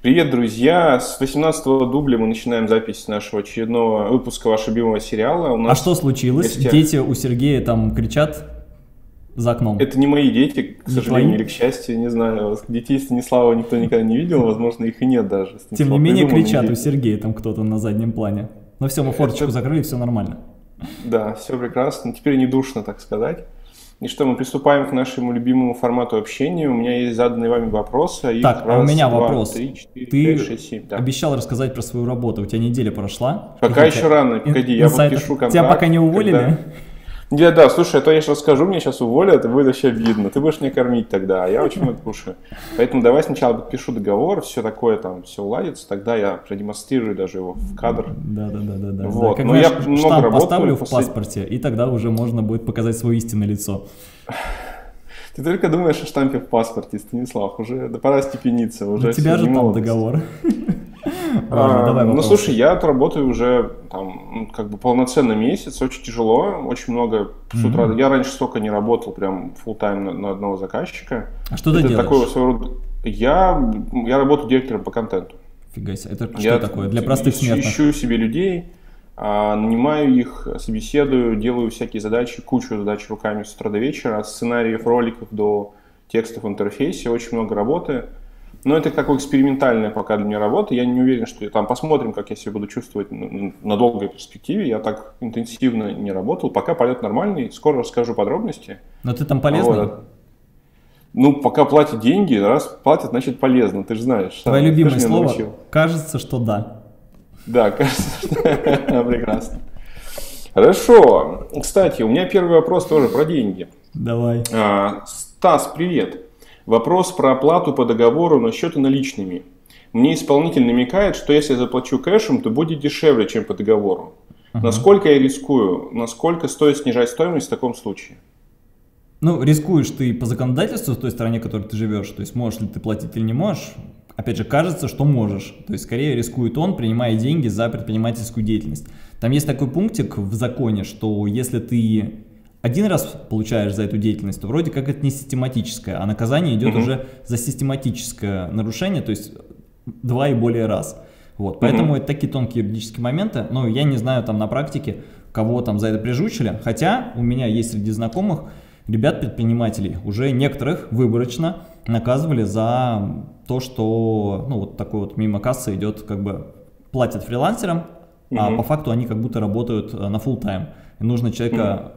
Привет, друзья! С 18-го дубля мы начинаем запись нашего очередного выпуска вашего любимого сериала. У нас что случилось? Дети у Сергея там кричат за окном. Это не мои дети, к сожалению, или к счастью, не знаю. Детей Станислава никто никогда не видел, возможно, их и нет даже. Станислав, тем не менее, кричат у Сергея там кто-то на заднем плане. Но все, мы форточку закрыли, все нормально. Да, все прекрасно. Теперь не душно, так сказать. И что, мы приступаем к нашему любимому формату общения. У меня есть заданные вами вопросы. Так, а у меня вопрос. Ты обещал рассказать про свою работу. У тебя неделя прошла. Пока еще рано, погоди, я подпишу контракт. Тебя пока не уволили? Нет, да, слушай, а то я сейчас расскажу, меня сейчас уволят, это будет вообще обидно. Ты будешь меня кормить тогда, а я очень много кушаю. Поэтому давай сначала подпишу договор, все такое там, все уладится, тогда я продемонстрирую даже его в кадр. Да. Вот, да, но я много работаю. Поставлю в паспорте, и тогда уже можно будет показать свое истинное лицо. Ты только думаешь о штампе в паспорте, Станислав, уже да пора степениться. Уже у тебя же там договор. Ну, слушай, я работаю уже там как бы полноценно месяц, очень тяжело, очень много с утра. Я раньше столько не работал прям фулл-тайм на одного заказчика. А что ты делаешь? Я работаю директором по контенту. Фига себе, это что такое? Для простых смертных? Я ищу себе людей, нанимаю их, собеседую, делаю всякие задачи, кучу задач руками с утра до вечера, от сценариев, роликов до текстов в интерфейсе, очень много работы. Но это такая экспериментальная пока для меня работа. Я не уверен, что я там посмотрим, как я себя буду чувствовать на долгой перспективе. Я так интенсивно не работал. Пока полет нормальный, скоро расскажу подробности. Но ты там полезный? Вот. Ну, пока платят деньги, раз платят, значит полезно, ты же знаешь. Твое любимое слово? Научил. Кажется, что да. Да, кажется, что прекрасно. Хорошо. Кстати, у меня первый вопрос тоже про деньги. Давай. Стас, привет. Вопрос про оплату по договору на счеты наличными. Мне исполнитель намекает, что если я заплачу кэшем, то будет дешевле, чем по договору. Насколько я рискую? Насколько стоит снижать стоимость в таком случае? Ну, рискуешь ты по законодательству в той стране, в которой ты живешь. То есть, можешь ли ты платить или не можешь. Опять же, кажется, что можешь. То есть, скорее рискует он, принимая деньги за предпринимательскую деятельность. Там есть такой пунктик в законе, что если ты один раз получаешь за эту деятельность, то вроде как это не систематическое, а наказание идет уже за систематическое нарушение, то есть два и более раз. Вот. Поэтому это такие тонкие юридические моменты, но я не знаю там на практике, кого там за это прижучили, хотя у меня есть среди знакомых ребят-предпринимателей, уже некоторых выборочно наказывали за то, что ну, вот такой вот мимо кассы идет, как бы платят фрилансерам, а по факту они как будто работают на фулл-тайм. И нужно человека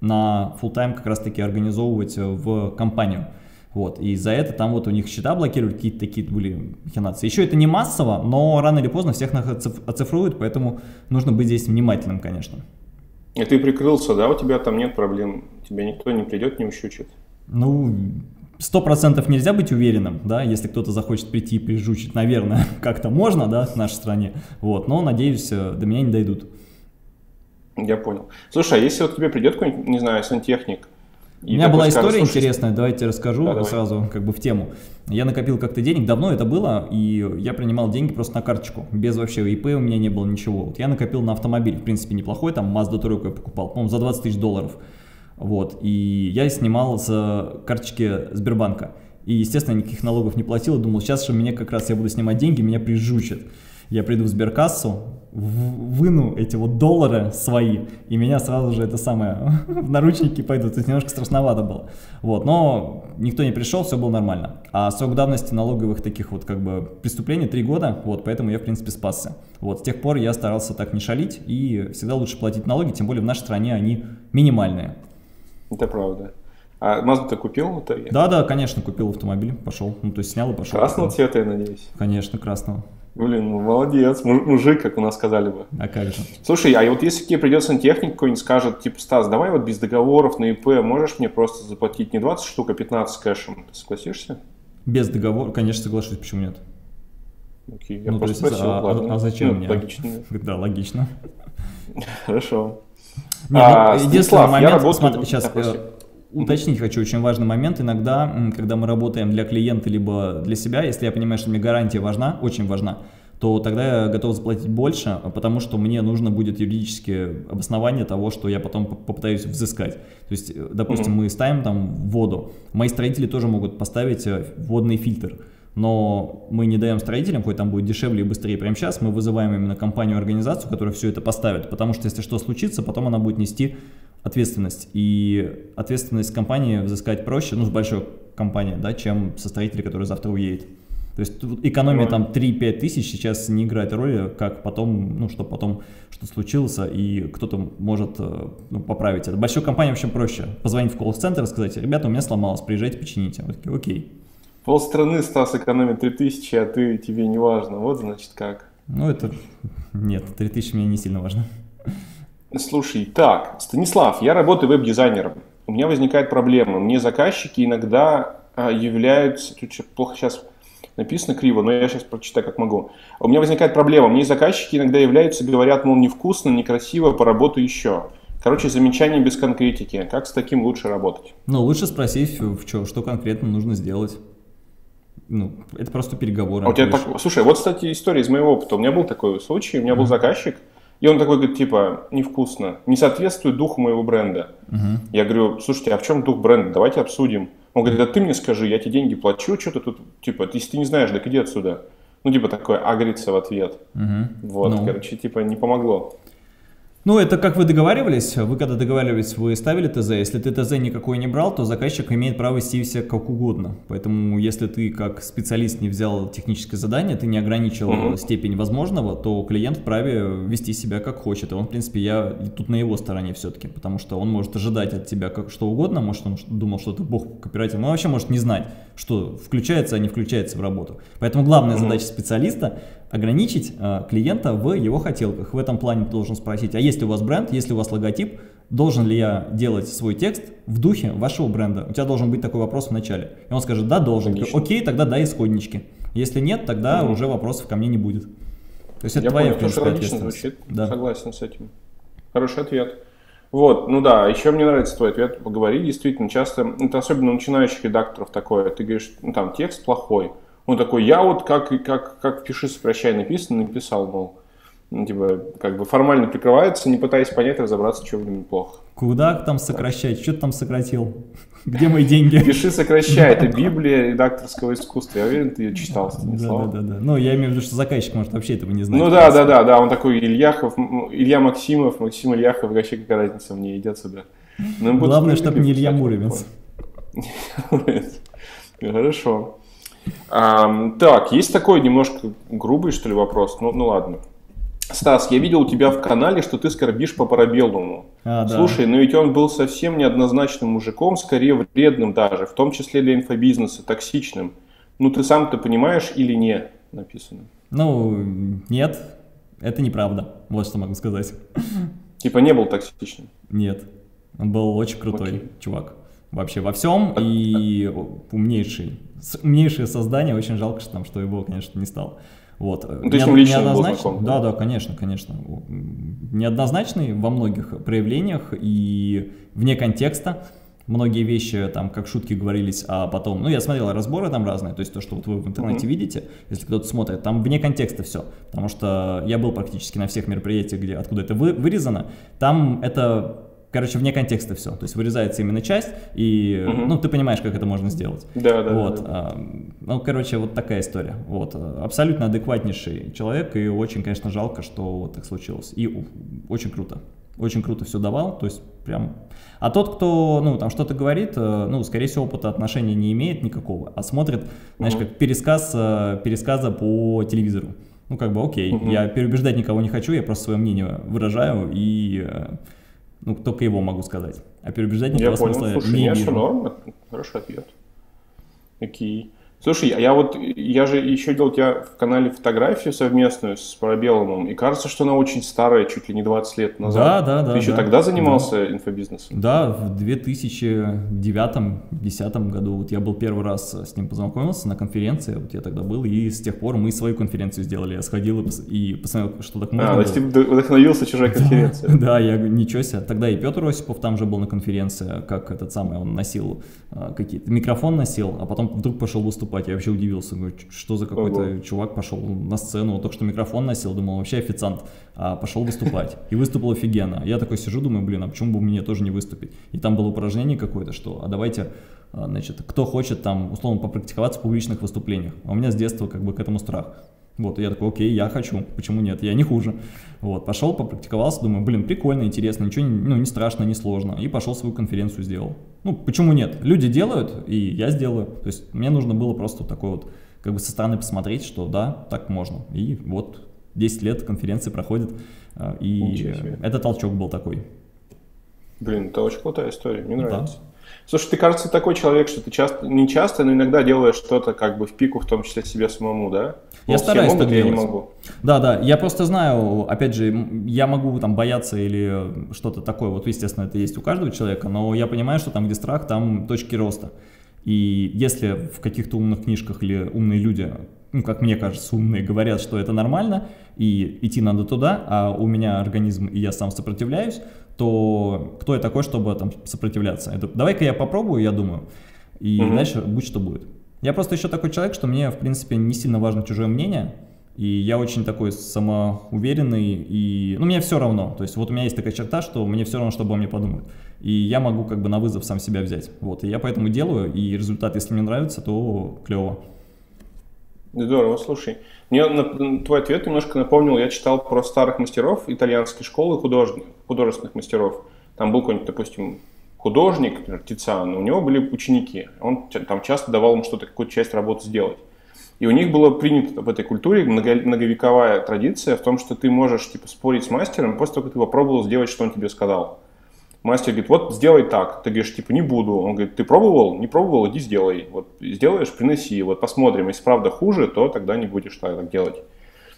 на фулл-тайм как раз таки организовывать в компанию. Вот. И за это там вот у них счета блокировали, какие-то такие были махинации. Еще это не массово, но рано или поздно всех оцифруют, поэтому нужно быть здесь внимательным, конечно. И ты прикрылся, да? У тебя там нет проблем? Тебя никто не придет, не ущучит? Ну, 100% нельзя быть уверенным, да? Если кто-то захочет прийти и прижучить, наверное, как-то можно, да, в нашей стране. Вот. Но, надеюсь, до меня не дойдут. Я понял. Слушай, а если вот тебе придет какой-нибудь, не знаю, сантехник? У меня была история интересная, давайте расскажу сразу как бы в тему. Я накопил как-то денег, давно это было, и я принимал деньги просто на карточку, без вообще ИП у меня не было ничего. Вот я накопил на автомобиль, в принципе, неплохой, там Mazda 3 я покупал, по-моему, за $20 000. Вот, и я снимал с карточки Сбербанка. И, естественно, никаких налогов не платил, думал, сейчас же мне как раз я буду снимать деньги, меня прижучат. Я приду в Сберкассу, выну эти вот доллары свои, и меня сразу же это самое в наручники пойдут. То есть немножко страшновато было. Вот, но никто не пришел, все было нормально. А срок давности налоговых таких вот как бы преступлений 3 года, вот, поэтому я в принципе спасся. Вот, с тех пор я старался так не шалить, и всегда лучше платить налоги, тем более в нашей стране они минимальные. Это правда. А Mazda ты купил? Да, конечно, купил автомобиль, пошел, ну то есть снял и пошел. Красного цвета, я надеюсь? Конечно, красного. Блин, ну молодец, мужик, как у нас сказали бы. А как же? Слушай, а вот если тебе придется сантехник какой-нибудь, скажет, типа, Стас, давай вот без договоров на ИП, можешь мне просто заплатить не 20 штук, а 15 кэшем, ты согласишься? Без договора, конечно, соглашусь, почему нет? Окей, я просто спросил, ладно. А зачем мне? Логично. Да, логично. Хорошо. Единственный момент, сейчас уточнить хочу очень важный момент. Иногда, когда мы работаем для клиента либо для себя, если я понимаю, что мне гарантия важна, очень важна, то тогда я готов заплатить больше, потому что мне нужно будет юридическое обоснование того, что я потом попытаюсь взыскать. То есть, допустим, мы ставим там воду, мои строители тоже могут поставить водный фильтр. но мы не даем строителям, хоть там будет дешевле и быстрее прямо сейчас, мы вызываем именно компанию-организацию, которая все это поставит, потому что если что случится, потом она будет нести ответственность, и ответственность компании взыскать проще, ну, с большой компании, да, чем со строителя, который завтра уедет. То есть экономия там 3-5 тысяч сейчас не играет роли, как потом, ну, что потом что-то случилось, и кто-то может поправить это. Большой компании, в общем, проще позвонить в колл-центр и сказать: ребята, у меня сломалось, приезжайте, почините. Вот такие, окей. Полстраны, Стас, экономит 3 тысячи, а ты, тебе не важно. Вот, значит, как. Ну, это... Нет, 3 тысячи мне не сильно важно. Слушай, так, Станислав, я работаю веб-дизайнером. У меня возникает проблема. Мне заказчики иногда являются... Тут плохо сейчас... Написано криво, но я сейчас прочитаю как могу. У меня возникает проблема. Мне заказчики иногда являются, говорят, мол, невкусно, некрасиво, поработай еще. Короче, замечания без конкретики. Как с таким лучше работать? Ну, лучше спросить, что конкретно нужно сделать. Ну, это просто переговоры. А у тебя так... Слушай, вот, кстати, история из моего опыта. У меня был такой случай, у меня был заказчик, и он такой говорит, типа, невкусно, не соответствует духу моего бренда. Я говорю, слушайте, а в чем дух бренда? Давайте обсудим. Он говорит, да ты мне скажи, я тебе деньги плачу, что ты тут, типа, если ты не знаешь, так иди отсюда. Ну, типа, такое агрится в ответ. Вот, короче, типа, не помогло. Ну, это как вы договаривались, вы когда договаривались, вы ставили ТЗ, если ты ТЗ никакой не брал, то заказчик имеет право вести себя как угодно, поэтому если ты как специалист не взял техническое задание, ты не ограничил степень возможного, то клиент вправе вести себя как хочет, и он, в принципе, я тут на его стороне все-таки, потому что он может ожидать от тебя как что угодно, может он думал, что ты бог копирайтер, но вообще может не знать, что включается, а не включается в работу, поэтому главная задача специалиста – ограничить клиента в его хотелках. В этом плане ты должен спросить, а есть ли у вас бренд, есть ли у вас логотип, должен ли я делать свой текст в духе вашего бренда? У тебя должен быть такой вопрос в начале. И он скажет, да, должен. Конечно. Окей, тогда дай исходнички. Если нет, тогда уже вопросов ко мне не будет. То есть это я твоя, понял, в принципе, звучит. Да. Согласен с этим. Хороший ответ. Вот, ну да, еще мне нравится твой ответ, поговори. Действительно, часто, это особенно у начинающих редакторов такое, ты говоришь, ну там текст плохой. Он такой, я вот как пиши, сокращай, написано, написал, мол, ну, типа, как бы формально прикрывается, не пытаясь понять, разобраться, что в нем плохо. Куда там сокращать? Что ты там сократил? Где мои деньги? Пиши, сокращай. Это Библия редакторского искусства. Я уверен, ты ее читал, Станислав. Да, да, да. Ну, я имею в виду, что заказчик может вообще этого не знать. Ну да, да, да, да. Он такой Ильяхов, Илья Максимов, Максим Ильяхов, вообще какая разница мне, иди отсюда. Главное, чтобы не Илья Муромец. Хорошо. Так, есть такой немножко грубый, что ли, вопрос, ну ладно. Стас, я видел у тебя в канале, что ты скорбишь по Парабеллуму. Слушай, да. Но ведь он был совсем неоднозначным мужиком, скорее вредным даже, в том числе для инфобизнеса, токсичным. Ну ты сам-то понимаешь или не, написано. Ну, нет, это неправда, вот что могу сказать. Типа не был токсичным? Нет, он был очень крутой чувак. Вообще во всем и умнейшее создание, очень жалко, что там, что его, конечно, не стало. Вот. Ну, ты с ним лично был знаком? Да, да, конечно, конечно. Неоднозначный во многих проявлениях и вне контекста. Многие вещи, там, как шутки говорились, а потом... Ну, я смотрел разборы там разные, то есть то, что вот вы в интернете видите, если кто-то смотрит, там вне контекста все. Потому что я был практически на всех мероприятиях, где, откуда это вырезано, там это... Короче, вне контекста все, то есть вырезается именно часть, и, ну, ты понимаешь, как это можно сделать. Да, да, вот. Да, да. Ну, короче, вот такая история. Вот. Абсолютно адекватнейший человек, и очень, конечно, жалко, что так случилось. И очень круто все давал, то есть прям... А тот, кто, ну, там что-то говорит, ну, скорее всего, опыта отношения не имеет никакого, а смотрит, знаешь, как пересказа по телевизору. Ну, как бы, окей, я переубеждать никого не хочу, я просто свое мнение выражаю, и... Ну, только его могу сказать. А переубеждать никого смысла не вижу. Я понял, слушай, норм, хороший ответ. Окей. Слушай, я же еще делал у тебя в канале фотографию совместную с Парабеллумом, и кажется, что она очень старая, чуть ли не 20 лет назад. Да, да, да. Ты еще тогда занимался инфобизнесом? Да, в 2009-2010 году вот я был первый раз с ним познакомился на конференции, вот я тогда был, и с тех пор мы свою конференцию сделали. Я сходил и посмотрел, что так можно было. То есть ты вдохновился чужой конференцией? Да, я говорю, ничего себе. Тогда и Петр Осипов там же был на конференции, как этот самый, он носил какие-то, микрофон носил, а потом вдруг пошел выступать. Я вообще удивился, говорю, что за какой-то чувак пошел на сцену, только что микрофон носил, думал, вообще официант, а пошел выступать. И выступил офигенно. Я такой сижу, думаю, блин, а почему бы мне тоже не выступить? И там было упражнение какое-то, что, а давайте Значит, кто хочет там, условно, попрактиковаться в публичных выступлениях. А у меня с детства как бы к этому страх. Вот, и я такой, окей, я хочу, почему нет, я не хуже. Вот, пошел, попрактиковался, думаю, блин, прикольно, интересно, ничего не страшно, не сложно. И пошел свою конференцию сделал. Ну, почему нет? Люди делают, и я сделаю. То есть мне нужно было просто такой вот, как бы со стороны посмотреть, что да, так можно. И вот 10 лет конференции проходит, и этот толчок был такой. Блин, это очень крутая история, мне нравится. Да. Слушай, ты, кажется, такой человек, что ты часто, не часто, но иногда делаешь что-то как бы в пику, в том числе себе самому, да? Я стараюсь так делать. Я не могу. Да, да, я просто знаю, опять же, я могу там бояться или что-то такое, вот, естественно, это есть у каждого человека, но я понимаю, что там, где страх, там точки роста. И если в каких-то умных книжках или умные люди, ну, как мне кажется, умные, говорят, что это нормально, и идти надо туда, а у меня организм, и я сам сопротивляюсь, то кто я такой, чтобы там сопротивляться? Это давай-ка я попробую, я думаю, и дальше будь что будет. Я просто еще такой человек, что мне, в принципе, не сильно важно чужое мнение, и я очень такой самоуверенный, и, ну, мне все равно, то есть вот у меня есть такая черта, что мне все равно, что обо мне подумают, и я могу как бы на вызов сам себя взять, вот, и я поэтому делаю, и результат, если мне нравится, то клево. Здорово, слушай. Мне твой ответ немножко напомнил, я читал про старых мастеров итальянской школы, художественных мастеров. Там был какой-нибудь, допустим, художник, например, Тициан, у него были ученики. Он там часто давал им что-то, какую-то часть работы сделать. И у них было принято в этой культуре многовековая традиция в том, что ты можешь типа спорить с мастером, после того, как ты попробовал сделать, что он тебе сказал. Мастер говорит, вот сделай так. Ты говоришь, типа, не буду. Он говорит, ты пробовал? Не пробовал, иди сделай. Вот сделаешь, приноси. Вот посмотрим, если правда хуже, то тогда не будешь так делать.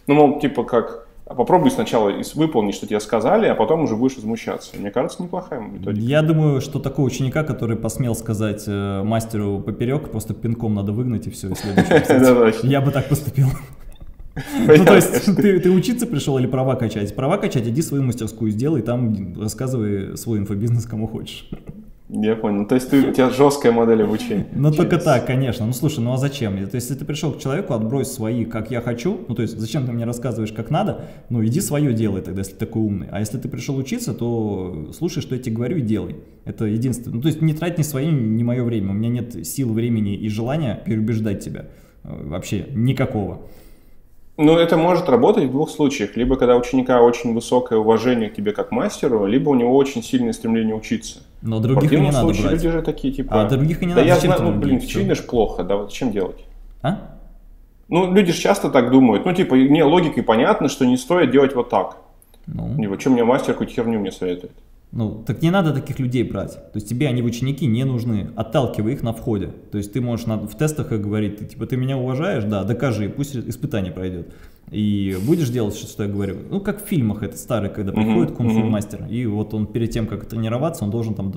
Ну, мол, типа, как, попробуй сначала выполнить, что тебе сказали, а потом уже будешь возмущаться. Мне кажется, неплохая методика. Я думаю, что такого ученика, который посмел сказать мастеру поперек, просто пинком надо выгнать и все. Я бы так поступил. Ну, то есть ты учиться пришел или права качать? Права качать, иди свою мастерскую сделай, там рассказывай свой инфобизнес кому хочешь. Я понял. То есть у тебя жесткая модель обучения. Ну, только так, конечно. Ну, слушай, ну а зачем? То есть если ты пришел к человеку, отбрось свои, как я хочу, ну, то есть зачем ты мне рассказываешь, как надо, ну, иди свое делай тогда, если ты такой умный. А если ты пришел учиться, то слушай, что я тебе говорю, и делай. Это единственное. Ну, то есть не трать ни свое, ни мое время. У меня нет сил, времени и желания переубеждать тебя. Вообще никакого. Ну, это может работать в двух случаях. Либо когда у ученика очень высокое уважение к тебе как мастеру, либо у него очень сильное стремление учиться. Но других не надо брать. Люди же такие, типа... А других и не надо. Да я знаю, ну, блин, очевидно же плохо, да, вот чем делать? А? Ну, люди же часто так думают. Ну, типа, мне логикой понятно, что не стоит делать вот так. Ну. Типа, чем мне мастер какую-то херню мне советует? Ну, так не надо таких людей брать. То есть тебе они в ученики не нужны. Отталкивай их на входе. То есть ты можешь в тестах говорить, типа, ты меня уважаешь? Да, докажи, пусть испытание пройдет. И будешь делать, что я говорю. Ну, как в фильмах это старый, когда приходит кунг-фу мастер, и вот он перед тем, как тренироваться, он должен там...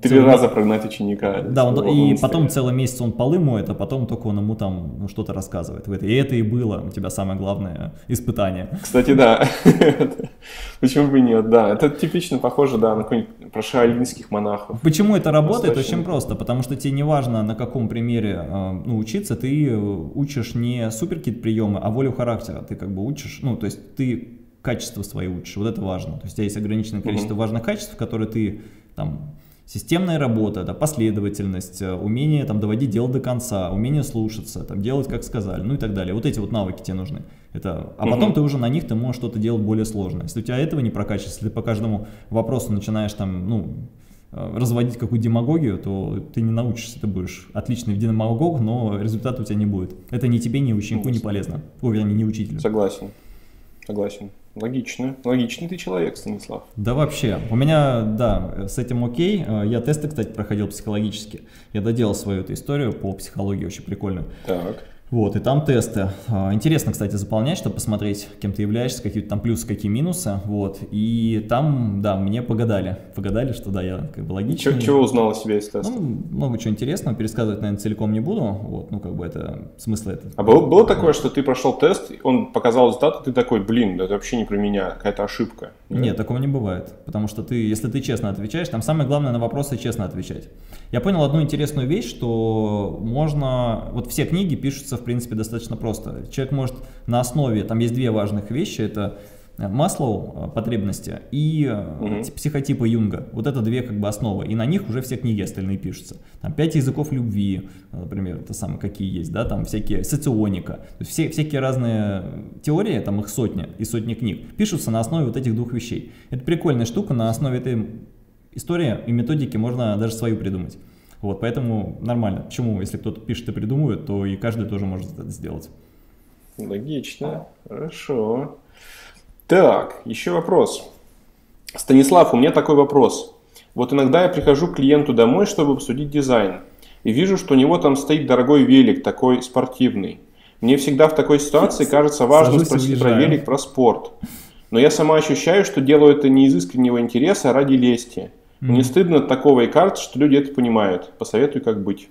Три раза прогнать ученика. Да, он потом целый месяц он полы моет, а потом только он ему там что-то рассказывает. И это и было у тебя самое главное испытание. Кстати, да. Почему бы нет, да. Это типично похоже, да, на какой-нибудь про шаолинских монахов. Почему это работает? Очень просто. Потому что тебе не важно, на каком примере учиться, ты учишь не суперкит прием, а волю характера ты как бы учишь, ну, то есть ты качества свои учишь, вот это важно. То есть у тебя есть ограниченное количество важных качеств, которые ты, там, системная работа, да, последовательность, умение, там, доводить дело до конца, умение слушаться, там, делать, как сказали, ну и так далее. Вот эти вот навыки тебе нужны. Это, а потом ты уже на них ты можешь что-то делать более сложное. Если у тебя этого не прокачивается, если ты по каждому вопросу начинаешь, там, ну, разводить какую-то демагогию, то ты не научишься, ты будешь отличный демагог, но результата у тебя не будет. Это ни тебе, ни ученику не полезно. Ой, вернее, не учителю. Согласен. Согласен. Логично. Логичный ты человек, Станислав. Да вообще. У меня, да, с этим окей. Я тесты, кстати, проходил психологически. Я доделал свою эту историю по психологии, очень прикольно. Так. Вот, и там тесты. Интересно, кстати, заполнять, чтобы посмотреть, кем ты являешься, какие там плюсы, какие минусы. Вот, и там, да, мне погадали. Погадали, что да, я как бы логичный. Чего узнал о себе из теста? Ну, много чего интересного. Пересказывать, наверное, целиком не буду. Вот, ну, как бы это, смысл это. А было такое, что ты прошел тест, он показал результат, и ты такой, блин, да это вообще не про меня, какая-то ошибка. Нет, такого не бывает. Потому что ты, если ты честно отвечаешь, там самое главное на вопросы честно отвечать. Я понял одну интересную вещь, что можно, вот все книги пишутся в принципе достаточно просто. Человек может на основе, там есть две важных вещи, это Маслоу потребности и психотипа Юнга. Вот это две как бы основы. И на них уже все книги остальные пишутся. Там 5 языков любви, например, это самые какие есть, да, там всякие соционика. То есть всякие разные теории, там их сотни и сотни книг, пишутся на основе вот этих двух вещей. Это прикольная штука, на основе этой истории и методики можно даже свою придумать. Вот, поэтому нормально. Почему, если кто-то пишет и придумывает, то и каждый тоже может это сделать. Логично. Хорошо. Так, еще вопрос. Станислав, у меня такой вопрос. Вот иногда я прихожу к клиенту домой, чтобы обсудить дизайн, и вижу, что у него там стоит дорогой велик, такой спортивный. Мне всегда в такой ситуации кажется важным спросить про велик, про спорт. Но я сама ощущаю, что делаю это не из искреннего интереса, а ради лести. Мне стыдно от такого, и кажется, что люди это понимают. Посоветуй, как быть.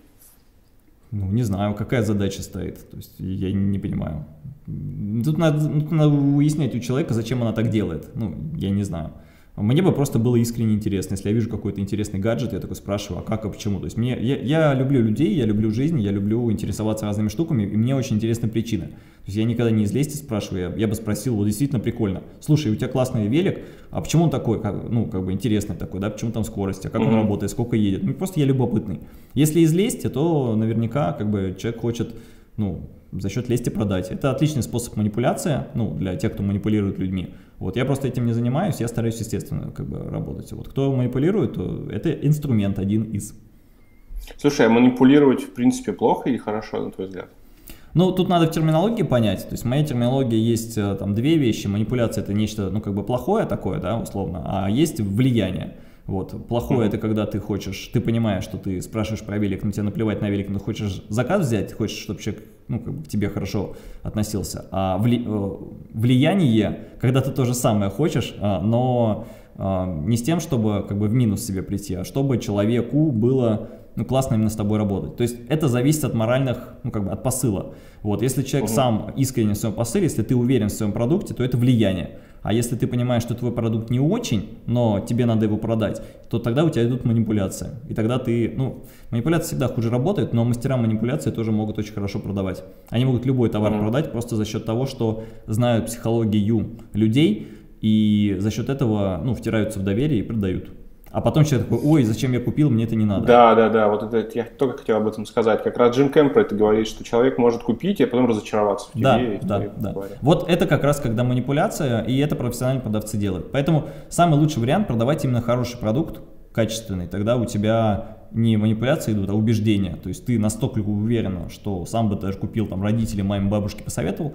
Ну, не знаю, какая задача стоит. То есть я не понимаю. Тут надо выяснять у человека, зачем она так делает. Ну, я не знаю. Мне бы просто было искренне интересно. Если я вижу какой-то интересный гаджет, я такой спрашиваю, а как, а почему? То есть я люблю людей, я люблю жизнь, я люблю интересоваться разными штуками, и мне очень интересны причины. То есть я никогда не из лести спрашиваю, я бы спросил, вот действительно прикольно. Слушай, у тебя классный велик, а почему он такой, ну, как бы интересный такой, да, почему там скорость, а как он работает, сколько едет? Ну, просто я любопытный. Если из лести, то наверняка, как бы, человек хочет, ну, за счет лести продать. Это отличный способ манипуляции, ну, для тех, кто манипулирует людьми. Вот, я просто этим не занимаюсь, я стараюсь, естественно, как бы работать. Вот, кто манипулирует, то это инструмент один из. Слушай, а манипулировать, в принципе, плохо или хорошо, на твой взгляд? Ну, тут надо в терминологии понять. То есть, в моей терминологии есть там две вещи. Манипуляция – это нечто, ну, как бы плохое такое, да, условно, а есть влияние. Вот. Плохое это когда ты хочешь, ты понимаешь, что ты спрашиваешь про велик, но тебе наплевать на велик, но хочешь заказ взять, хочешь, чтобы человек, ну, как бы, к тебе хорошо относился. А влияние, когда ты то же самое хочешь, но не с тем, чтобы как бы в минус себе прийти, а чтобы человеку было, ну, классно именно с тобой работать. То есть это зависит от моральных, ну, как бы от посыла. Вот. Если человек сам искренен в своем посыле, если ты уверен в своем продукте, то это влияние. А если ты понимаешь, что твой продукт не очень, но тебе надо его продать, то тогда у тебя идут манипуляции. И тогда ты, ну, манипуляции всегда хуже работают, но мастера манипуляции тоже могут очень хорошо продавать. Они могут любой товар продать просто за счет того, что знают психологию людей, и за счет этого, ну, втираются в доверие и продают. А потом человек такой, ой, зачем я купил, мне это не надо. Да, да, да, вот это я только хотел об этом сказать. Как раз Джим Кэмп про это говорит, что человек может купить, а потом разочароваться в тебе. Да, и да, да. Вот это как раз когда манипуляция, и это профессиональные продавцы делают. Поэтому самый лучший вариант продавать именно хороший продукт, качественный. Тогда у тебя не манипуляции идут, а убеждения. То есть ты настолько уверен, что сам бы даже купил, там, родители, маме, бабушке посоветовал,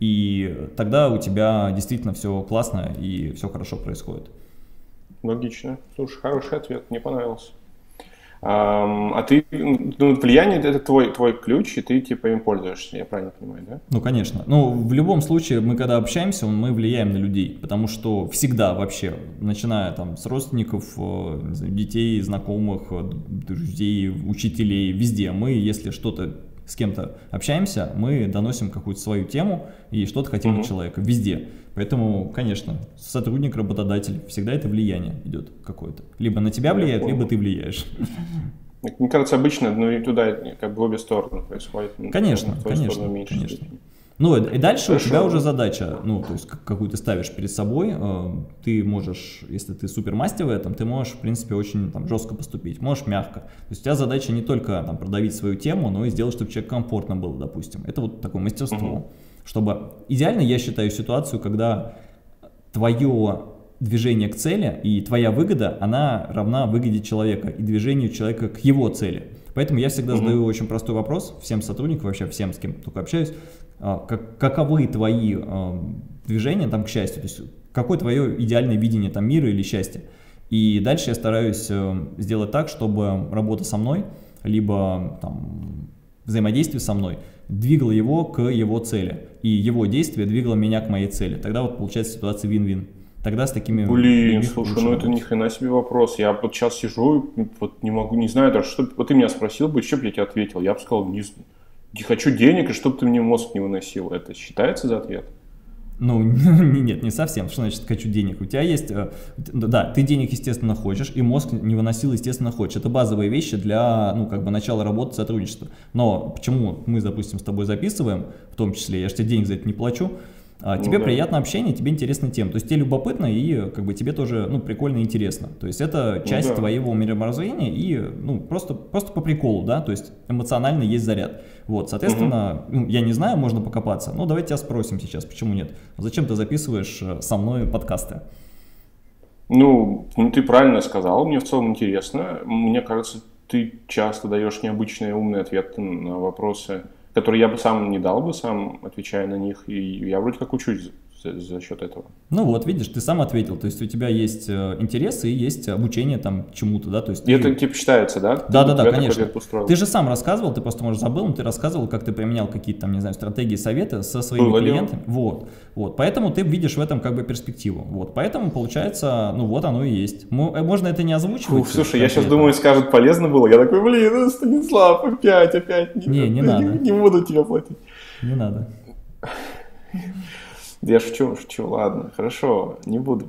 и тогда у тебя действительно все классно и все хорошо происходит. Логично. Слушай, хороший ответ, мне понравился. А ты, ну, влияние – это твой ключ, и ты типа им пользуешься, я правильно понимаю, да? Ну, конечно. Ну, в любом случае, мы когда общаемся, мы влияем на людей, потому что всегда вообще, начиная там с родственников, детей, знакомых, друзей, учителей, везде, мы, если что-то с кем-то общаемся, мы доносим какую-то свою тему и что-то хотим от человека, везде. Поэтому, конечно, сотрудник, работодатель, всегда это влияние идет какое-то. Либо на тебя влияет, либо ты влияешь. Мне кажется, обычно, ну, и туда, как бы, обе стороны происходит. Конечно, конечно, конечно. Ну, и дальше у тебя уже задача, ну, то есть, какую ты ставишь перед собой, ты можешь, если ты супермастер в этом, ты можешь, в принципе, очень там жестко поступить, можешь мягко. То есть у тебя задача не только там продавить свою тему, но и сделать, чтобы человеку комфортно было, допустим. Это вот такое мастерство. Чтобы идеально, я считаю, ситуацию, когда твое движение к цели и твоя выгода, она равна выгоде человека и движению человека к его цели. Поэтому я всегда задаю очень простой вопрос всем сотрудникам, вообще всем, с кем только общаюсь, каковы твои движения там к счастью, то есть какое твое идеальное видение там мира или счастья. И дальше я стараюсь сделать так, чтобы работа со мной, либо там взаимодействие со мной двигало его к его цели, и его действие двигало меня к моей цели. Тогда вот получается ситуация вин-вин. Тогда с такими... Блин, слушай, ну это ни хрена себе вопрос. Я вот сейчас сижу, вот не могу, не знаю даже, что... Вот ты меня спросил бы, что бы я тебе ответил? Я бы сказал, не хочу денег, и чтобы ты мне мозг не выносил. Это считается за ответ? Ну, нет, не совсем. Что значит «хочу денег»? У тебя есть... Да, ты денег, естественно, хочешь, и мозг не выносил, естественно, хочешь. Это базовые вещи для, ну, как бы, начала работы, сотрудничества. Но почему мы, допустим, с тобой записываем, в том числе, я же тебе денег за это не плачу, Тебе приятно общение, тебе интересны темы. То есть тебе любопытно и как бы тебе тоже прикольно и интересно. То есть это часть твоего мировоззрения и просто по приколу, да, то есть эмоционально есть заряд. Вот, соответственно, я не знаю, можно покопаться, но давайте тебя спросим сейчас, почему нет? Зачем ты записываешь со мной подкасты? Ну, ты правильно сказал, мне в целом интересно. Мне кажется, ты часто даешь необычные умные ответы на вопросы, которые я бы сам не дал, сам отвечая на них, и я вроде как учусь за счет этого. Ну вот, видишь, ты сам ответил, то есть у тебя есть интерес и есть обучение там чему-то, да, то есть... И это типа считается, да? Да-да-да, конечно. Ты же сам рассказывал, ты просто, может, забыл, но ты рассказывал, как ты применял какие-то там, не знаю, стратегии, советы со своими клиентами. Вот, поэтому ты видишь в этом как бы перспективу, вот, поэтому получается, ну вот оно и есть. Можно это не озвучивать. Ух, слушай, я сейчас думаю, скажут, полезно было, я такой, блин, Станислав, опять, не надо. Не буду тебе платить. Не надо. Я шучу, ладно, хорошо, не буду.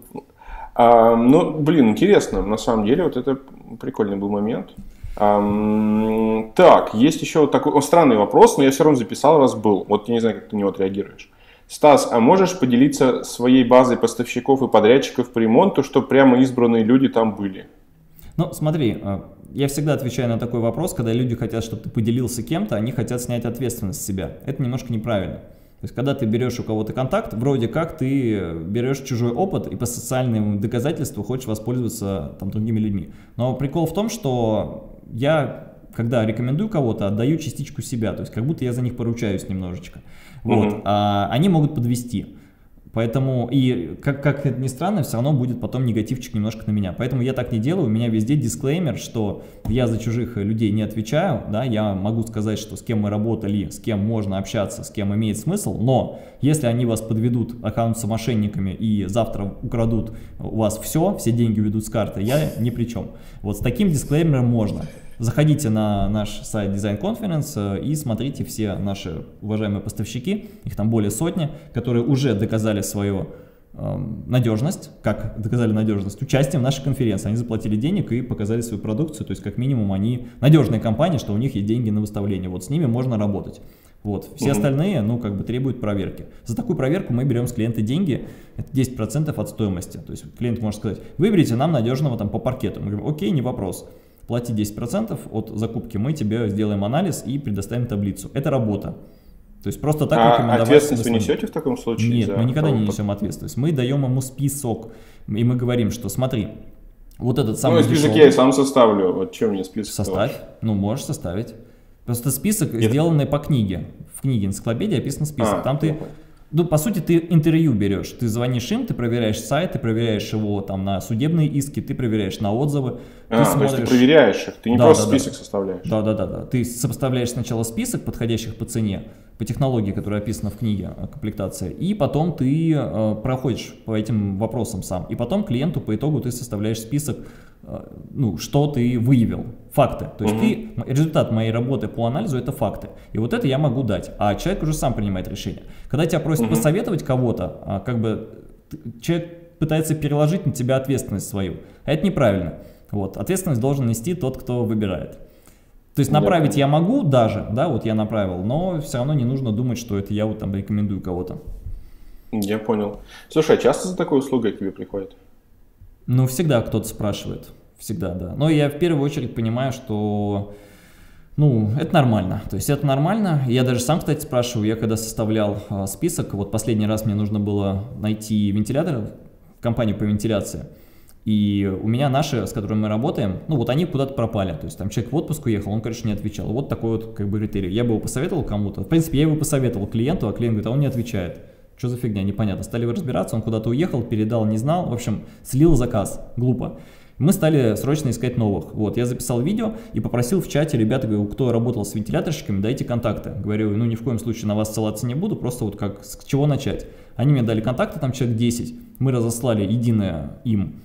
Интересно, на самом деле, вот это прикольный был момент. Так, есть еще вот такой странный вопрос, но я все равно записал, раз был. Вот я не знаю, как ты на него отреагируешь. Стас, а можешь поделиться своей базой поставщиков и подрядчиков по ремонту, чтобы прямо избранные люди там были? Ну, смотри, я всегда отвечаю на такой вопрос, когда люди хотят, чтобы ты поделился кем-то, они хотят снять ответственность с себя. Это немножко неправильно. То есть, когда ты берешь у кого-то контакт, вроде как ты берешь чужой опыт и по социальному доказательству хочешь воспользоваться там, другими людьми. Но прикол в том, что я, когда рекомендую кого-то, отдаю частичку себя, то есть как будто я за них поручаюсь немножечко. Вот. А они могут подвести. Поэтому, и как это ни странно, все равно будет потом негативчик немножко на меня. Поэтому я так не делаю, у меня везде дисклеймер, что я за чужих людей не отвечаю, да, я могу сказать, что с кем мы работали, с кем можно общаться, с кем имеет смысл, но если они вас подведут, окажутся мошенниками и завтра украдут у вас все деньги уйдут с карты, я ни при чем. Вот с таким дисклеймером можно. Заходите на наш сайт Design Conference и смотрите все наши уважаемые поставщики, их там более сотни, которые уже доказали свою надежность, участием в нашей конференции. Они заплатили денег и показали свою продукцию, то есть как минимум они надежная компания, что у них есть деньги на выставление, вот с ними можно работать. Вот. Все остальные, требуют проверки. За такую проверку мы берем с клиента деньги, это 10% от стоимости. То есть клиент может сказать, выберите нам надежного там по паркету. Мы говорим, окей, не вопрос. Плати 10% от закупки, мы тебе сделаем анализ и предоставим таблицу. Это работа. То есть просто так рекомендовать. А ответственность вы несете в таком случае? Нет, мы никогда не несем ответственность. Мы даем ему список, и мы говорим, что смотри, вот этот самый список дешевый. Я и сам составлю, вот чем мне список? Составь, можешь составить. Просто список, сделанный по книге. В книге энциклопедии описан список, там ты... по сути, ты интервью берешь, ты звонишь им, ты проверяешь сайт, ты проверяешь его там на судебные иски, ты проверяешь на отзывы. Ты смотришь... То есть ты проверяешь их, ты не просто список составляешь. Да. Ты составляешь сначала список подходящих по цене, по технологии, которая описана в книге комплектация, и потом ты проходишь по этим вопросам сам, и потом клиенту по итогу ты составляешь список, что ты выявил, факты. То есть результат моей работы по анализу – это факты. И вот это я могу дать, а человек уже сам принимает решение. Когда тебя просят посоветовать кого-то, человек пытается переложить на тебя ответственность свою, а это неправильно. Вот. Ответственность должен нести тот, кто выбирает. То есть направить я могу даже, я направил, но все равно не нужно думать, что это я рекомендую кого-то. Я понял. Слушай, а часто за такой услугой к тебе приходит? Ну, всегда кто-то спрашивает. Всегда, да. Но я в первую очередь понимаю, что, это нормально. То есть это нормально. Я даже сам, кстати, спрашиваю. Я когда составлял список, вот последний раз мне нужно было найти вентилятор, компанию по вентиляции. И у меня наши, с которыми мы работаем, они куда-то пропали. То есть там человек в отпуск уехал, он, короче, не отвечал. Вот такой вот критерий. Я бы его посоветовал кому-то. В принципе, я его посоветовал клиенту, а клиент говорит, а он не отвечает. Что за фигня, непонятно. Стали разбираться, он куда-то уехал, передал, не знал. В общем, слил заказ. Глупо. Мы стали срочно искать новых. Вот, я записал видео и попросил в чате, ребята, говорю, кто работал с вентиляторщиками, дайте контакты. Говорю, ни в коем случае на вас ссылаться не буду, просто с чего начать. Они мне дали контакты, там человек 10. Мы разослали единое им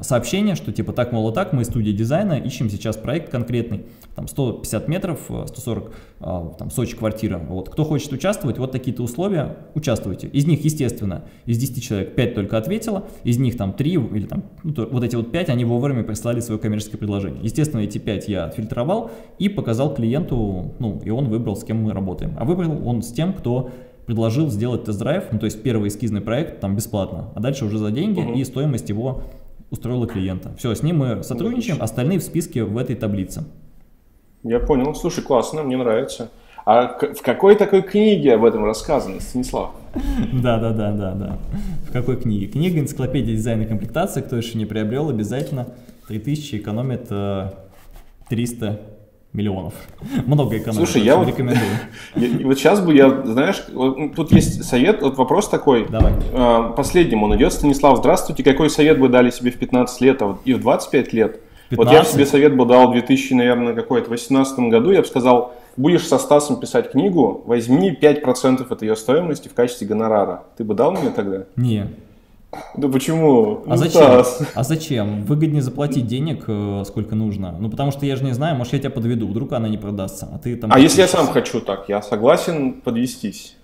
сообщение, что типа так, мол, так, мы студия дизайна, ищем сейчас проект конкретный, там 150 метров, 140, там Сочи квартира, вот, кто хочет участвовать, вот такие-то условия, участвуйте. Из них, естественно, из 10 человек 5 только ответило, из них там 3 или там, вот эти вот 5, они вовремя прислали свое коммерческое предложение. Естественно, эти 5 я отфильтровал и показал клиенту, и он выбрал, с кем мы работаем, а выбрал он с тем, кто предложил сделать тест-драйв, ну, то есть первый эскизный проект там бесплатно, а дальше уже за деньги и стоимость его устроила клиента. Все, с ним мы сотрудничаем, остальные в списке в этой таблице. Я понял. Слушай, классно, мне нравится. А в какой такой книге об этом рассказано, Станислав? Да. В какой книге? Книга «Энциклопедия дизайна и комплектации». Кто еще не приобрел, обязательно. 3000 экономит 300 миллионов. Много экономит. Слушай, я вот рекомендую. Вот сейчас бы я, знаешь, тут есть совет, вот вопрос такой. Давай. Последним он идет. Станислав, здравствуйте. Какой совет вы дали себе в 15 лет и в 25 лет? 15? Вот я себе совет бы дал в 2018 году, я бы сказал, будешь со Стасом писать книгу, возьми 5% от ее стоимости в качестве гонорара. Ты бы дал мне тогда? Не. Да почему? А, ну, зачем? Стас. А зачем? Выгоднее заплатить денег, сколько нужно. Ну потому что я же не знаю, может я тебя подведу, вдруг она не продастся. А ты там. А если я сам хочу так, я согласен подвестись.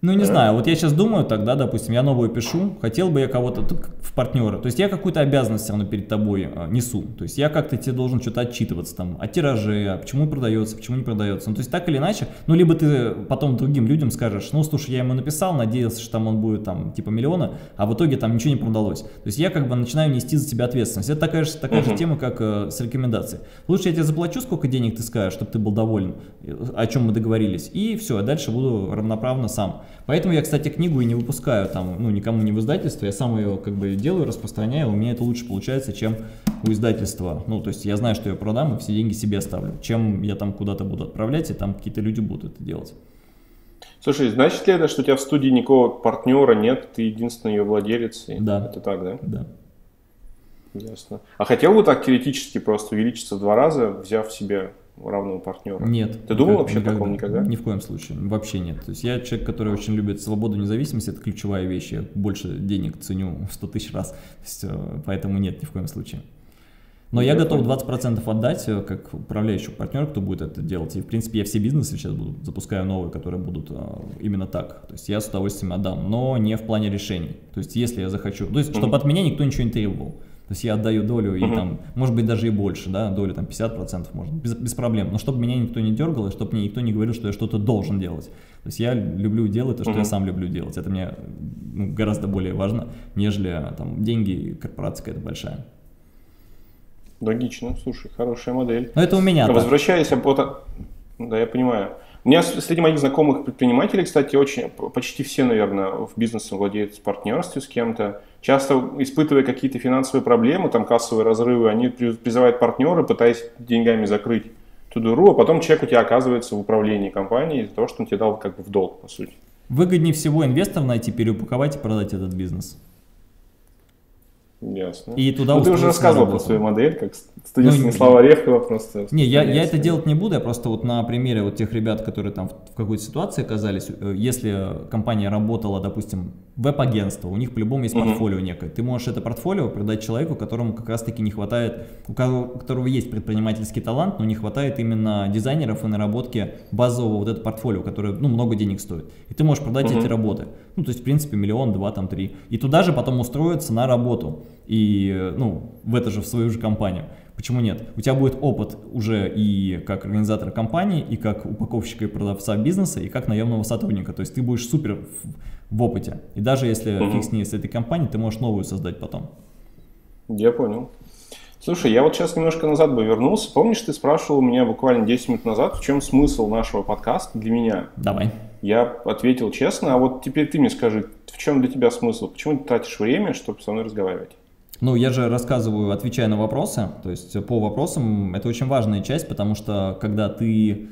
Ну, не знаю, вот я сейчас думаю тогда, допустим, я новую пишу, хотел бы я кого-то в партнера, то есть я какую-то обязанность все равно перед тобой несу, то есть я как-то тебе должен что-то отчитываться там, о тираже, почему продается, почему не продается, ну, то есть так или иначе, ну, либо ты потом другим людям скажешь, ну, слушай, я ему написал, надеялся, что там он будет там типа миллиона, а в итоге там ничего не продалось, то есть я как бы начинаю нести за тебя ответственность, это такая же тема, как с рекомендацией, лучше я тебе заплачу, сколько денег ты скажешь, чтобы ты был доволен, о чем мы договорились, и все, а дальше буду равноправно сам. Поэтому я, кстати, книгу и не выпускаю там, ну, никому не в издательство, я сам ее как бы делаю, распространяю, у меня это лучше получается, чем у издательства. Ну, то есть я знаю, что я продам и все деньги себе оставлю, чем я там куда-то буду отправлять, и там какие-то люди будут это делать. Слушай, значит ли это, что у тебя в студии никакого партнера нет, ты единственный ее владелец? Да. Это так, да? Да. Ясно. А хотел бы так теоретически просто увеличиться в 2 раза, взяв себе равного партнера? Нет. Ты думал вообще о таком никогда? Ни в коем случае. Вообще нет. То есть я человек, который очень любит свободу и независимость. Это ключевая вещь. Я больше денег ценю в 100 тысяч раз. Поэтому нет, ни в коем случае. Но я готов 20% отдать как управляющий партнер, кто будет это делать. И в принципе я все бизнесы сейчас запускаю новые, которые будут именно так. То есть я с удовольствием отдам, но не в плане решений. То есть если я захочу, то есть чтобы от меня никто ничего не требовал. То есть я отдаю долю и там, может быть, даже и больше, да, долю там 50% может, без проблем. Но чтобы меня никто не дергал, и чтобы мне никто не говорил, что я что-то должен делать. То есть я люблю делать то, что я сам люблю делать. Это мне гораздо более важно, нежели там деньги и корпорация какая-то большая. Логично, слушай, хорошая модель. Но это у меня. Возвращаясь, да, я понимаю. У меня среди моих знакомых предпринимателей, кстати, почти все, наверное, в бизнесе владеют в партнерстве с кем-то. Часто, испытывая какие-то финансовые проблемы, там кассовые разрывы, они призывают партнера, пытаясь деньгами закрыть ту дыру, а потом человек у тебя оказывается в управлении компанией из-за того, что он тебе дал как бы в долг, по сути. Выгоднее всего инвесторов найти, переупаковать и продать этот бизнес. Ясно. И туда ты уже рассказывал про свою модель, как студия Станислава Орехова просто. Не, я это делать не буду, я просто вот на примере вот тех ребят, которые там в какой-то ситуации оказались, если компания работала, допустим, веб-агентство, у них по-любому есть портфолио некое, ты можешь это портфолио продать человеку, которому как раз-таки не хватает, у которого есть предпринимательский талант, но не хватает именно дизайнеров и наработки базового вот этого портфолио, которое, ну, много денег стоит, и ты можешь продать эти работы, ну, то есть, в принципе, 1, 2, 3 миллиона, и туда же потом устроиться на работу. И, ну, в свою же компанию. Почему нет? У тебя будет опыт уже и как организатора компании, и как упаковщика и продавца бизнеса, и как наемного сотрудника. То есть ты будешь супер в опыте. И даже если фиг с ней, с этой компанией, ты можешь новую создать потом. Я понял. Слушай, я вот сейчас немножко назад бы вернулся. Помнишь, ты спрашивал меня буквально 10 минут назад, в чем смысл нашего подкаста для меня? Давай. Я ответил честно, а вот теперь ты мне скажи, в чем для тебя смысл? Почему ты тратишь время, чтобы со мной разговаривать? Ну, я же рассказываю, отвечая на вопросы, то есть по вопросам это очень важная часть, потому что когда ты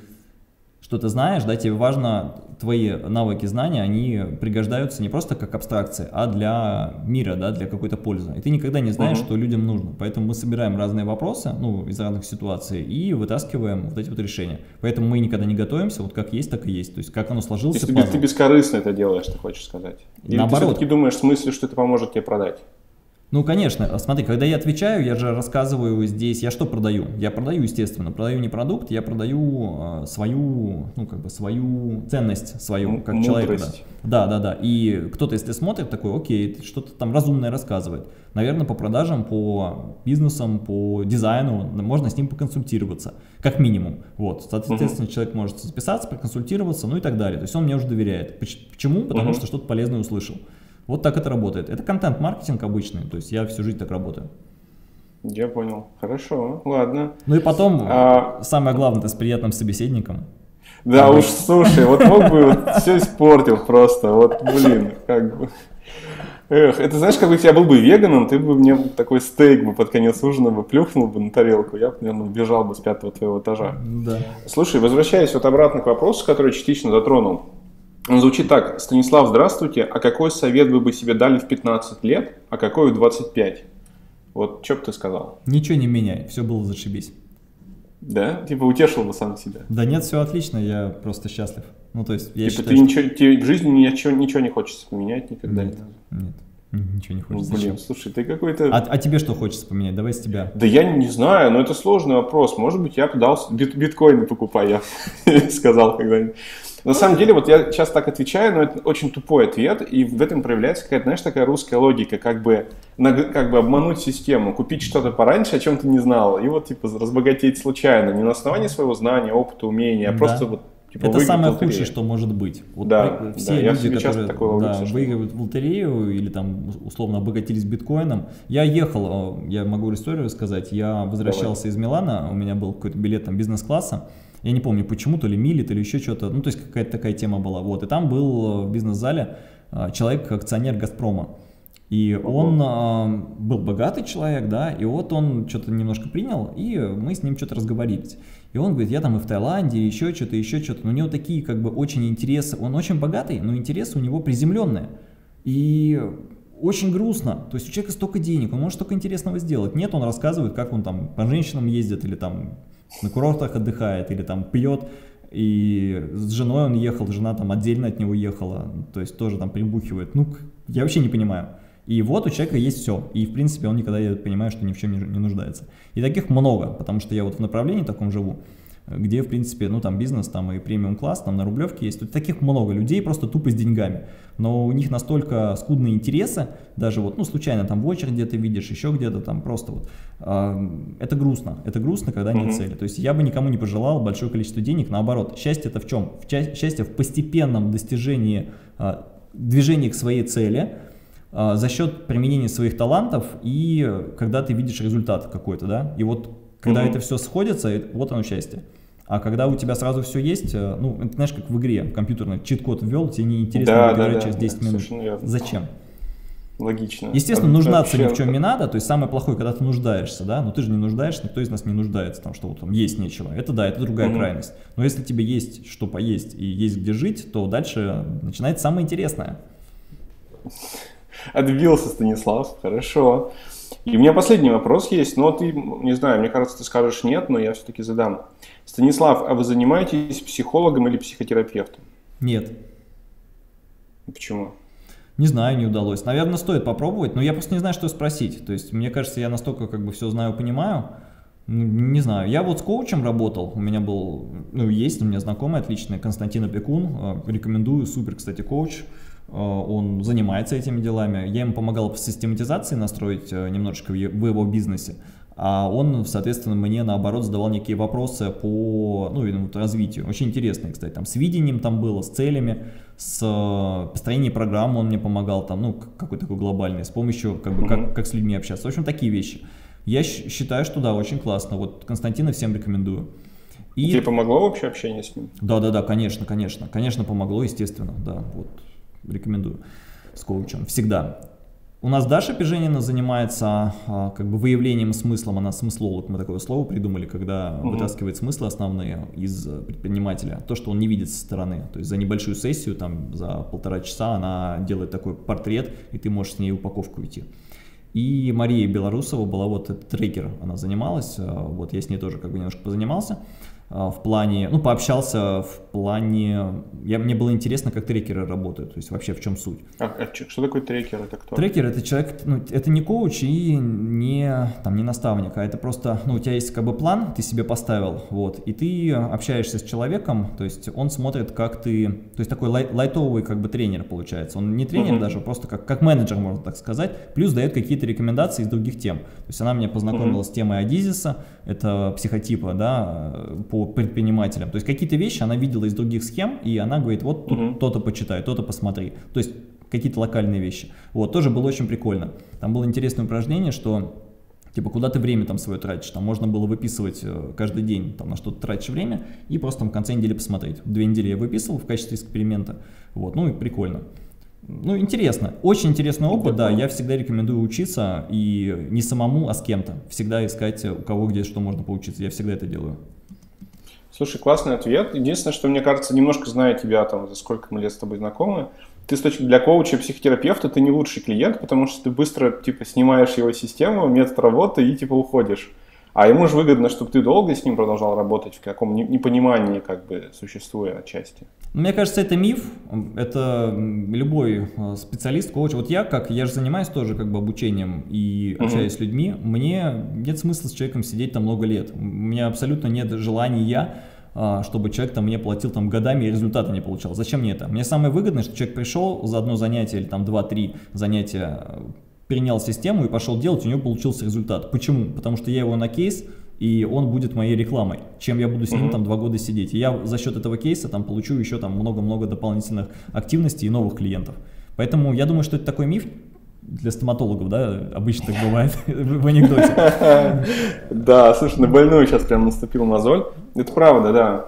что-то знаешь, да, тебе важно, твои навыки, знания, они пригождаются не просто как абстракции, а для мира, да, для какой-то пользы. И ты никогда не знаешь, что людям нужно. Поэтому мы собираем разные вопросы, ну, из разных ситуаций и вытаскиваем вот эти вот решения. Поэтому мы никогда не готовимся, вот как есть, так и есть. То есть как оно сложилось. То есть ты бескорыстно это делаешь, ты хочешь сказать? Или наоборот. Ты все-таки думаешь в смысле, что это поможет тебе продать? Ну, конечно, смотри, когда я отвечаю, я же рассказываю здесь, я что продаю? Я продаю, естественно, продаю не продукт, я продаю свою, ну, как бы свою ценность, свою, как человека. Да. И кто-то, если смотрит, такой, окей, что-то там разумное рассказывает. Наверное, по продажам, по бизнесам, по дизайну можно с ним поконсультироваться, как минимум. Вот, соответственно, человек может записаться, проконсультироваться, ну и так далее. То есть он мне уже доверяет. Почему? Потому что что-то полезное услышал. Вот так это работает. Это контент-маркетинг обычный, то есть я всю жизнь так работаю. Я понял. Хорошо, ладно. Ну и потом, самое главное, ты с приятным собеседником. Да уж, слушай, вот мог бы, все испортил просто, вот блин, как бы. Эх, это знаешь, как бы я был бы веганом, ты бы мне такой стейк бы под конец ужина бы плюхнул бы на тарелку, я бы, наверное, бежал бы с 5-го твоего этажа. Да. Слушай, возвращаясь вот обратно к вопросу, который частично затронул. Он звучит так. Станислав, здравствуйте. А какой совет вы бы себе дали в 15 лет, а какой в 25? Вот, что бы ты сказал? Ничего не меняй, все было зашибись. Да? Типа утешил бы сам себя? Да нет, все отлично, я просто счастлив. Ну, то есть, я считаю, ты что... тебе в жизни ничего не хочется поменять никогда? Нет. Ничего не хочется. Ну, блин, слушай, ты какой-то... А тебе что хочется поменять? Давай с тебя. Да я не знаю, но это сложный вопрос. Может быть, я подался... Биткоины покупай, я сказал когда-нибудь. На самом деле, вот я сейчас так отвечаю, но это очень тупой ответ, и в этом проявляется какая-то, знаешь, такая русская логика, как бы обмануть систему, купить что-то пораньше, о чем ты не знал, и вот, типа, разбогатеть случайно, не на основании своего знания, опыта, умения, а просто вот... Это самое худшее, что может быть. Вот да, все люди, которые выигрывают в лотерею или там условно обогатились биткоином. Я ехал, я могу историю рассказать, я возвращался из Милана, у меня был какой-то билет там бизнес-класса, я не помню почему, то ли мили, то ли еще что-то, ну то есть какая-то такая тема была. Вот, и там был в бизнес-зале человек, акционер «Газпрома». И он был богатый человек, да, и вот он что-то немножко принял, и мы с ним что-то разговорились. И он говорит, я там и в Таиланде, и еще что-то, но у него такие как бы очень интересы, он очень богатый, но интересы у него приземленные. И очень грустно, то есть у человека столько денег, он может столько интересного сделать. Нет, он рассказывает, как он там по женщинам ездит, или там на курортах отдыхает, или там пьет. И с женой он ехал, жена там отдельно от него ехала, то есть тоже там прибухивает. Ну, я вообще не понимаю. И вот у человека есть все, и в принципе он никогда, я понимаю, что ни в чем не нуждается. И таких много, потому что я вот в направлении таком живу, где в принципе, ну там бизнес, там и премиум-класс, там на Рублевке есть, тут таких много людей просто тупо с деньгами. Но у них настолько скудные интересы, даже вот, ну случайно там в очереди ты видишь, еще где-то там просто вот. Это грустно, когда нет цели. То есть я бы никому не пожелал большое количество денег, наоборот. Счастье это в чем? Счастье в постепенном достижении, движении к своей цели, за счет применения своих талантов и когда ты видишь результат какой-то, да, и вот когда это все сходится, вот оно счастье. А когда у тебя сразу все есть, ну, это, знаешь, как в игре, в компьютерной, чит-код ввел, тебе неинтересно играть через 10 минут. Зачем? Логично. Естественно, нуждаться ни в чем не надо, то есть самое плохое, когда ты нуждаешься, да, но ты же не нуждаешься, никто из нас не нуждается, там, что вот там есть нечего, это да, это другая крайность. Но если тебе есть что поесть и есть где жить, то дальше начинается самое интересное. Отбился Станислав, хорошо. И у меня последний вопрос есть, но ты, не знаю, мне кажется, ты скажешь нет, но я все-таки задам. Станислав, а вы занимаетесь психологом или психотерапевтом? Нет. Почему? Не знаю, не удалось. Наверное, стоит попробовать, но я просто не знаю, что спросить. То есть, мне кажется, я настолько как бы все знаю, понимаю. Не знаю, я вот с коучем работал, у меня был, ну есть у меня знакомый отличный Константин Опекун, рекомендую, супер, кстати, коуч. Он занимается этими делами, я ему помогал по систематизации настроить немножечко в его бизнесе, а он, соответственно, мне наоборот задавал некие вопросы по развитию, очень интересные, кстати, там с видением там было, с целями, с построением программы он мне помогал, там, ну, какой-то такой глобальный, с помощью, как бы, как с людьми общаться, в общем, такие вещи. Я считаю, что да, очень классно, вот Константина всем рекомендую. И... Тебе помогло вообще общение с ним? Да, конечно помогло, естественно, да, вот. Рекомендую с коучем всегда. У нас Даша Пеженина занимается как бы выявлением смысла, она смыслолог, мы такое слово придумали, когда вытаскивает смыслы основные из предпринимателя, то, что он не видит со стороны. То есть за небольшую сессию, там за 1,5 часа она делает такой портрет, и ты можешь с ней в упаковку идти. И Мария Белорусова была вот трекер, она занималась, вот я с ней тоже как бы немножко позанимался. в плане, ну, пообщался в плане, мне было интересно, как трекеры работают, то есть вообще в чем суть. А что такое трекер, это кто? Трекер — это человек, ну, это не коуч и не, там, не наставник, а это просто, ну, у тебя есть как бы план, ты себе поставил, вот, и ты общаешься с человеком, то есть он смотрит, как ты, то есть такой лайтовый как бы тренер получается, он не тренер даже, просто как менеджер, можно так сказать, плюс дает какие-то рекомендации из других тем, то есть она меня познакомила с темой Адизеса, это психотипа, да, по предпринимателям, то есть какие-то вещи она видела из других схем, и она говорит, вот тут то-то почитай, то-то посмотри, то есть какие-то локальные вещи. Вот, тоже было очень прикольно, там было интересное упражнение, что типа куда ты время там свое тратишь, там можно было выписывать каждый день, там на что-то тратишь время, и просто там в конце недели посмотреть. 2 недели я выписывал в качестве эксперимента, вот, ну и прикольно. Ну, интересно, очень интересный опыт, да, я всегда рекомендую учиться, и не самому, а с кем-то, всегда искать, у кого где что можно поучиться, я всегда это делаю. Слушай, классный ответ. Единственное, что мне кажется, немножко зная тебя, там, за сколько мы лет с тобой знакомы, ты с точки для коуча и психотерапевта ты не лучший клиент, потому что ты быстро типа снимаешь его систему, метод работы и типа уходишь. А ему же выгодно, чтобы ты долго с ним продолжал работать в каком непонимании, как бы, существуя отчасти. Мне кажется, это миф, это любой специалист, коуч. Вот я же занимаюсь тоже как бы обучением и общаюсь с людьми, мне нет смысла с человеком сидеть там много лет, у меня абсолютно нет желания, чтобы человек там мне платил там годами и результата не получал. Зачем мне это? Мне самое выгодное, что человек пришел за одно занятие или там 2-3 занятия, принял систему и пошел делать, у него получился результат. Почему? Потому что я его на кейс, и он будет моей рекламой, чем я буду с ним там 2 года сидеть. И я за счет этого кейса там получу еще там много-много дополнительных активностей и новых клиентов. Поэтому я думаю, что это такой миф для стоматологов, да, обычно так бывает в анекдоте. Да, слушай, на больную сейчас прям наступил мозоль. Это правда, да.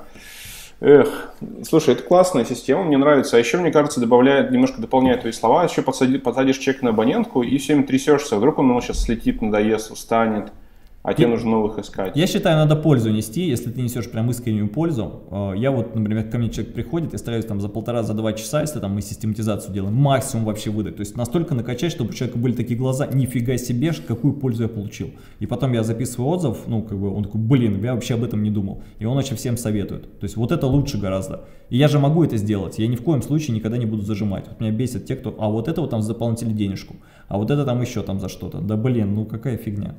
Эх, слушай, это классная система, мне нравится. А еще, мне кажется, добавляет, немножко дополняет твои слова, еще подсадишь человека на абонентку и все время трясешься. Вдруг он сейчас слетит, надоест, устанет, а тебе нужно новых искать. Я считаю, надо пользу нести, если ты несешь прям искреннюю пользу. Я вот, например, ко мне человек приходит, я стараюсь там за 1,5–2 часа, если там мы систематизацию делаем, максимум вообще выдать. То есть настолько накачать, чтобы у человека были такие глаза, нифига себе, какую пользу я получил. И потом я записываю отзыв, ну как бы он такой, блин, я вообще об этом не думал. И он вообще всем советует. То есть вот это лучше гораздо. И я же могу это сделать, я ни в коем случае никогда не буду зажимать. Вот меня бесит те, кто, а вот это вот там заполнили денежку, а вот это там еще там за что-то. Да блин, ну какая фигня.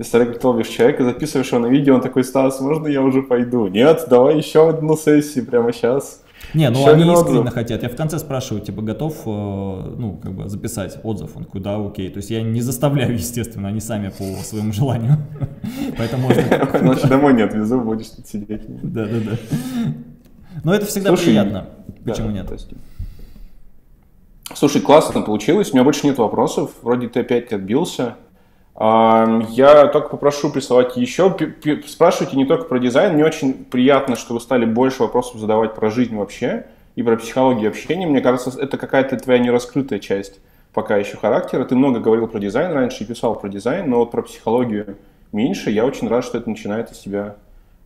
Если ты готовишь человека, записываешь его на видео, он такой: Стас, можно я уже пойду? Нет, давай еще одну сессию прямо сейчас. Не, ну еще они искренне хотят. Я в конце спрашиваю, типа, готов, ну, как бы записать отзыв? Он такой: да, окей. То есть я не заставляю, естественно, они сами по своему желанию. Поэтому можно... Домой не отвезу, будешь тут сидеть. Да. Но это всегда приятно. Почему нет? Слушай, классно получилось, у меня больше нет вопросов. Вроде ты опять отбился. Я только попрошу присылать еще, спрашивайте не только про дизайн, мне очень приятно, что вы стали больше вопросов задавать про жизнь вообще и про психологию общения, мне кажется, это какая-то твоя нераскрытая часть пока еще характера, ты много говорил про дизайн раньше и писал про дизайн, но вот про психологию меньше, я очень рад, что это начинает из себя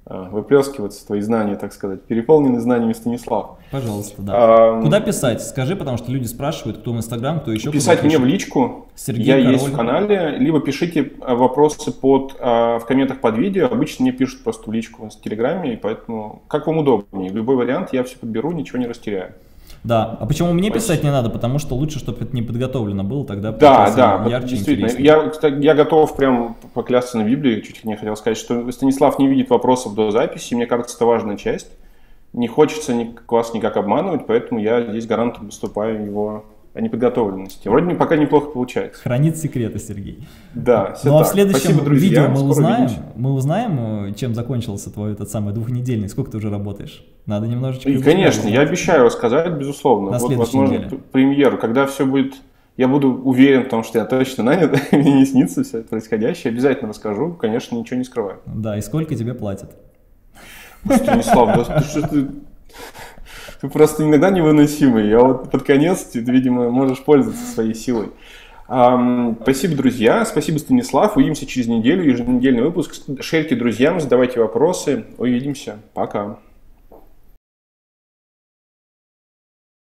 выплескиваться, твои знания, так сказать, переполнены знаниями Станислава. Пожалуйста, да. Куда писать? Скажи, потому что люди спрашивают, кто в Инстаграм, кто еще. Писать мне в личку, Сергей, я есть в канале, либо пишите вопросы в комментах под видео, обычно мне пишут просто в личку в Телеграме, и поэтому как вам удобнее, любой вариант, я все подберу, ничего не растеряю. Да, а почему мне писать не надо? Потому что лучше, чтобы это не подготовлено было, тогда да, ярче, действительно. Я готов прям поклясться на Библии, чуть ли не хотел сказать, что Станислав не видит вопросов до записи, мне кажется, это важная часть. Не хочется вас никак обманывать, поэтому я здесь гарантом выступаю его о неподготовленности. Вроде пока неплохо получается. Хранит секреты, Сергей. Да, все. Ну а в следующем видео мы узнаем, чем закончился твой этот самый 2-недельный. Сколько ты уже работаешь? Надо немножечко... И, конечно, я обещаю рассказать, безусловно. Вот, возможно, премьеру, когда все будет... Я буду уверен в том, что я точно нанят, мне не снится все это происходящее. Обязательно расскажу, конечно, ничего не скрываю. Да, и сколько тебе платят? Станислав, да что ты... Ты просто иногда невыносимый, а вот под конец ты, видимо, можешь пользоваться своей силой. Спасибо, друзья, спасибо, Станислав, увидимся через неделю, еженедельный выпуск, шерьте друзьям, задавайте вопросы, увидимся, пока.